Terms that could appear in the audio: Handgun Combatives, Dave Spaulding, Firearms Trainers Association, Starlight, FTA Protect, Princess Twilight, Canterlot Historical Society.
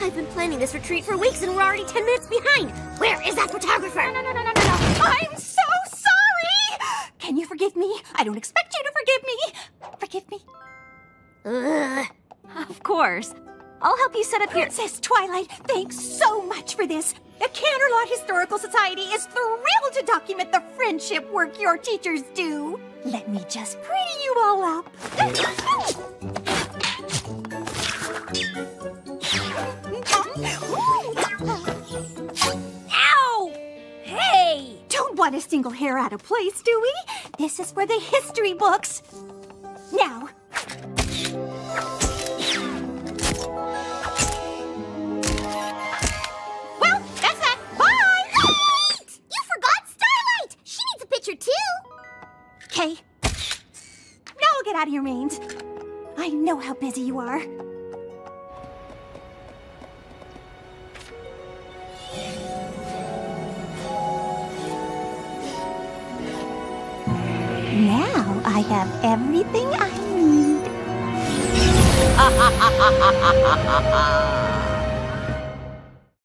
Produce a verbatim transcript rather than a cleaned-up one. I've been planning this retreat for weeks and we're already ten minutes behind. Where is that photographer? No, no, no, no, no, no. I'm so sorry. Can you forgive me? I don't expect you to forgive me. Forgive me. Ugh. Of course. I'll help you set up your— Princess Twilight, thanks so much for this. The Canterlot Historical Society is thrilled to document the friendship work your teachers do. Let me just pretty you all up. Ow! Hey! Don't want a single hair out of place, do we? This is for the history books. Now. Well, that's that. Bye! Wait! You forgot Starlight! She needs a picture too! Okay. Now we'll get out of your mains. I know how busy you are. Now I have everything I need. Ha ha ha ha ha ha ha ha!